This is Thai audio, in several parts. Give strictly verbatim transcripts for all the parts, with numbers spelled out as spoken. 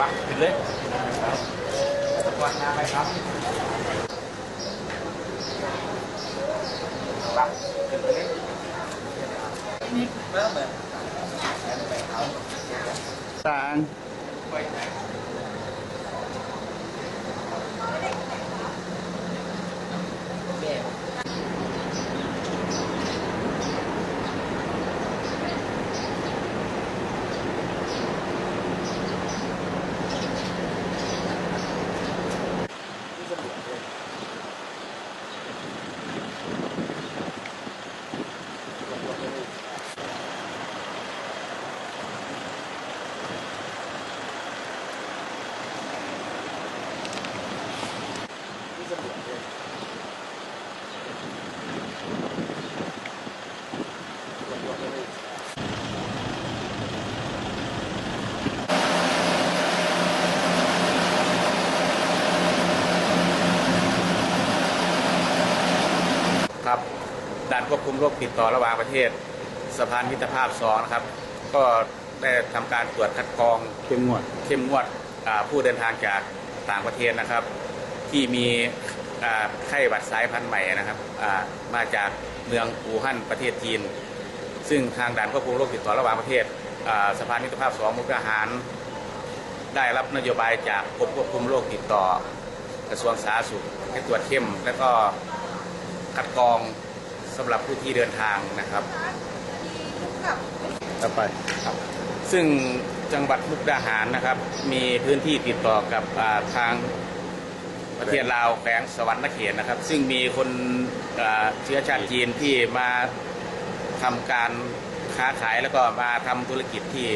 ปักขึ้นเลยตะกอนหน้าไปครับปักขึ้นเลยนิดเริ่มเลยต่างด่านควบคุมโรคติดต่อระหว่างประเทศสะพานมิตรภาพสองนะครับก็ได้ทำการตรวจคัดกรองเข้มงวดเข้มงวดผู้เดินทางจากต่างประเทศนะครับที่มีไข้หวัดสายพันธุ์ใหม่นะครับมาจากเมืองอู่ฮั่นประเทศจีนซึ่งทางด่านควบคุมโรคติดต่อระหว่างประเทศสะพานมิตรภาพสองมุกดาหารได้รับนโยบายจากกรมควบคุมโรคติดต่อกระทรวงสาธารณสุขให้ตรวจเข้มและก็คัดกรองสำหรับผู้ที่เดินทางนะครับต่อไปครับซึ่งจังหวัดมุกดาหารนะครับมีพื้นที่ติดต่อกับทางประเทศลาวแขวงสวรรณเขตนะครับซึ่งมีคนเชื้อชาติจีนที่มาทำการค้าขายแล้วก็มาทำธุรกิจที่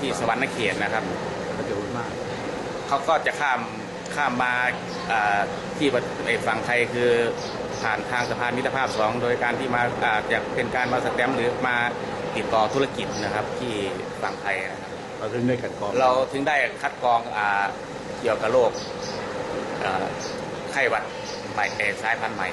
ที่สวรรณเขตนะครับเขาก็จะข้ามข้ามมาที่ฝั่งไทยคือผ่านทางสะพานมิตรภาพสองโดยการที่มาอาจจะเป็นการมาสแตมป์หรือมาติดต่อธุรกิจนะครับที่ฝั่งไทยนะครับเราถึงได้คัดกรองเราถึงได้คัดกรองเกี่ยวกับโรคไข้หวัดใหม่สายพันธุ์ใหม่